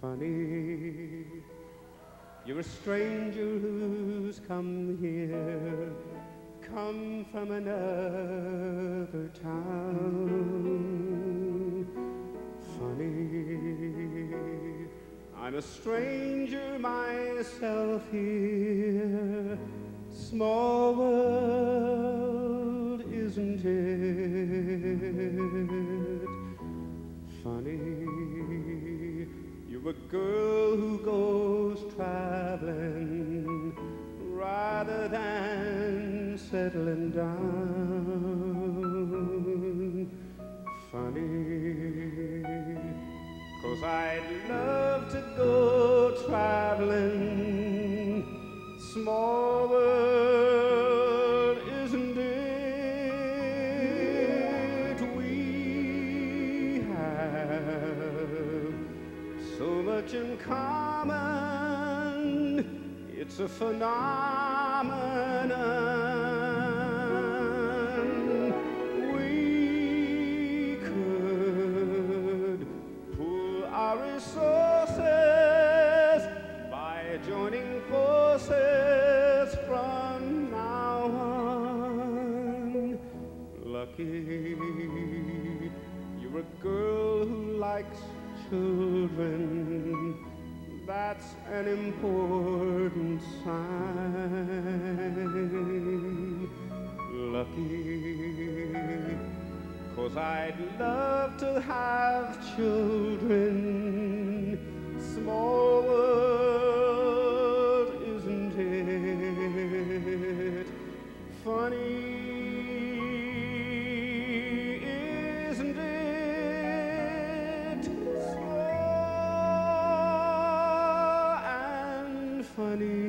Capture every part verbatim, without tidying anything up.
funny. You're a stranger who's come here, come from another town. Funny, I'm a stranger myself here. Small world, isn't it funny? You're a girl who goes traveling rather than settling down. Funny, 'cause I'd love to go traveling. Small world, isn't it? We have so much in common. It's a phenomenon. We could pool our resources by joining forces. You're a girl who likes children. That's an important sign. Lucky, 'cause I'd love to have children. Small world, isn't it funny? Funny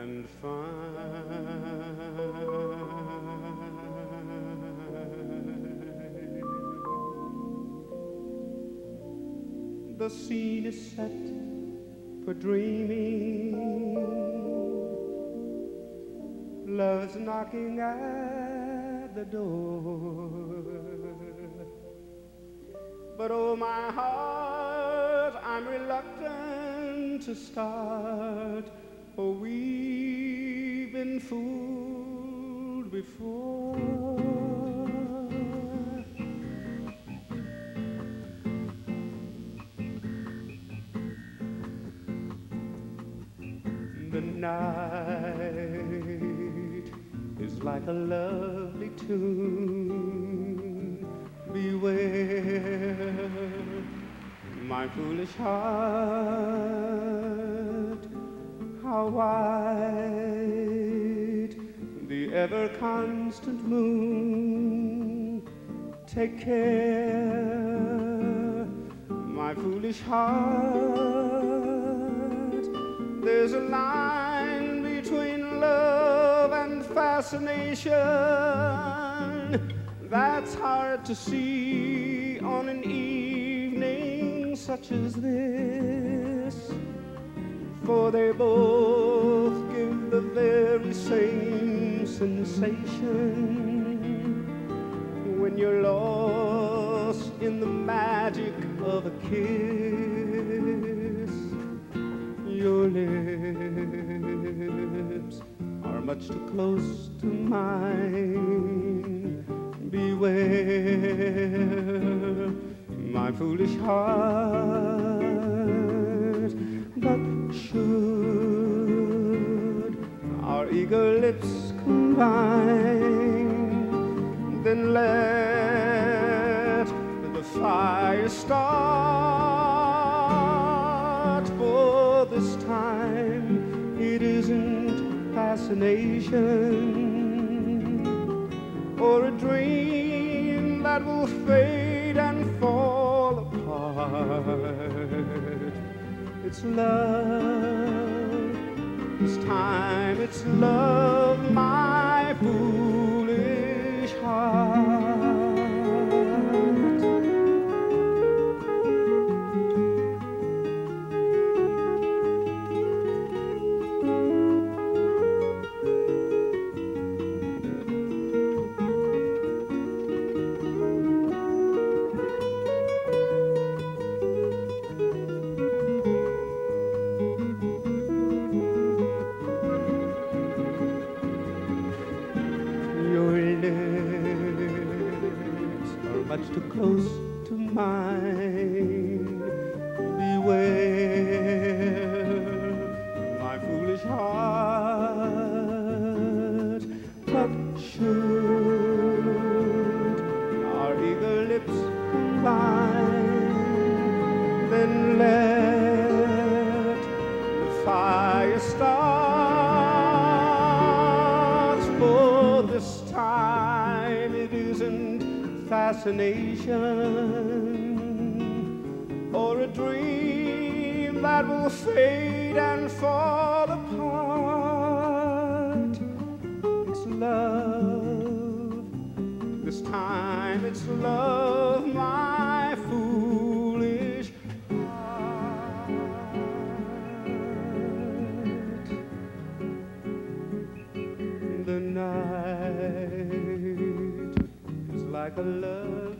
and fine. The scene is set for dreaming. Love's knocking at the door. But oh, my heart, I'm reluctant to start, for we've been fooled before. The night is like a lovely tune. Beware my foolish heart, how wide the ever-constant moon. Take care, my foolish heart. There's a line between love and fascination that's hard to see on an evening such as this, for they both give the very same sensation when you're lost in the magic of a kiss. Your lips are much too close to mine. Beware my foolish heart, but should our eager lips combine, then let the fire start. For this time it isn't fascination or a dream that will fade and fall. It's love, this time it's love, my foolish heart. hands too close to mine. Beware, my foolish heart. But should our eager lips combine, then let the fire start. For this time it isn't fascination or a dream that will fade and fall apart. It's love. This time it's love, my foolish heart. The night is like a love